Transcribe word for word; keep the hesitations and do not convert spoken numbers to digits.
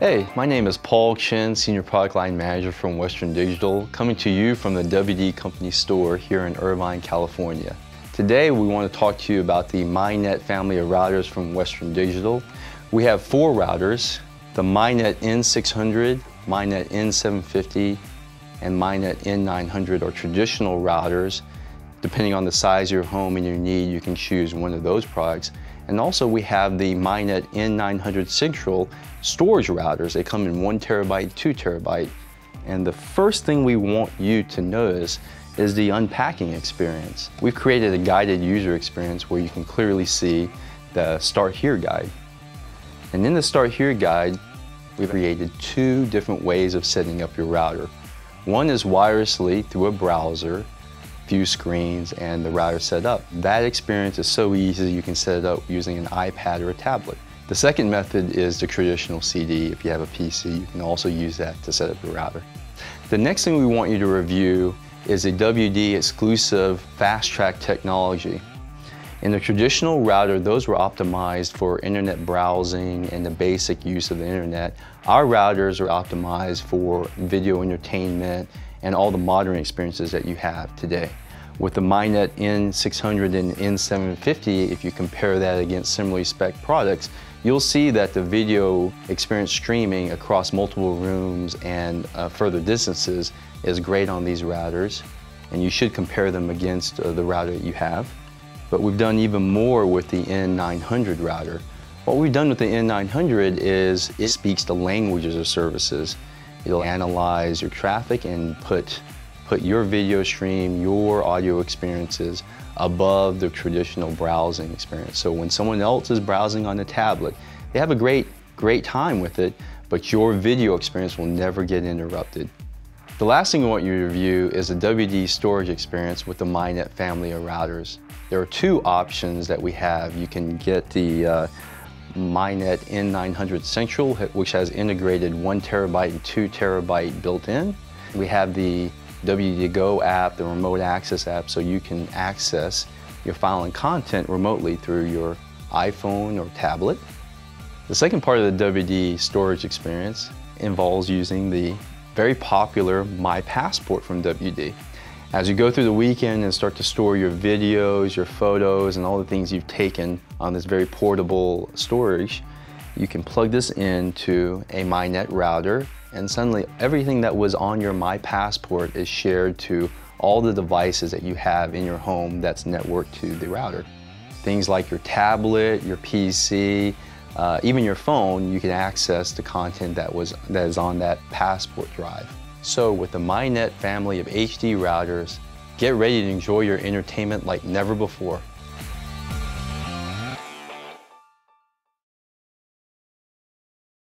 Hey, my name is Paul Chen, Senior Product Line Manager from Western Digital, coming to you from the W D Company store here in Irvine, California. Today we want to talk to you about the MyNet family of routers from Western Digital. We have four routers, the MyNet N six hundred, MyNet N seven fifty, and MyNet N nine hundred are traditional routers. Depending on the size of your home and your need, you can choose one of those products. And also we have the MyNet N nine hundred Central storage routers. They come in one terabyte, two terabyte. And the first thing we want you to notice is the unpacking experience. We've created a guided user experience where you can clearly see the Start Here guide. And in the Start Here guide, we've created two different ways of setting up your router. One is wirelessly through a browser, few screens, and the router set up. That experience is so easy, you can set it up using an iPad or a tablet. The second method is the traditional C D. If you have a P C, you can also use that to set up your router. The next thing we want you to review is a W D exclusive FastTrack technology. In the traditional router, those were optimized for internet browsing and the basic use of the internet. Our routers are optimized for video entertainment and all the modern experiences that you have today. With the MyNet N six hundred and N seven fifty, if you compare that against similarly spec products, you'll see that the video experience streaming across multiple rooms and uh, further distances is great on these routers, and you should compare them against uh, the router that you have. But we've done even more with the N nine hundred router. What we've done with the N nine hundred is it speaks the languages of services. It'll analyze your traffic and put, put your video stream, your audio experiences above the traditional browsing experience. So when someone else is browsing on the tablet, they have a great, great time with it, but your video experience will never get interrupted. The last thing I want you to review is the W D storage experience with the MyNet family of routers. There are two options that we have. You can get the uh, MyNet N nine hundred Central, which has integrated one terabyte and two terabyte built in. We have the W D Go app, the remote access app, so you can access your file and content remotely through your iPhone or tablet. The second part of the W D storage experience involves using the very popular My Passport from W D. As you go through the weekend and start to store your videos, your photos, and all the things you've taken on this very portable storage, you can plug this into a MyNet router, and suddenly everything that was on your My Passport is shared to all the devices that you have in your home that's networked to the router. Things like your tablet, your P C, uh, even your phone, you can access the content that was that is on that Passport drive. So with the MyNet family of H D routers, get ready to enjoy your entertainment like never before.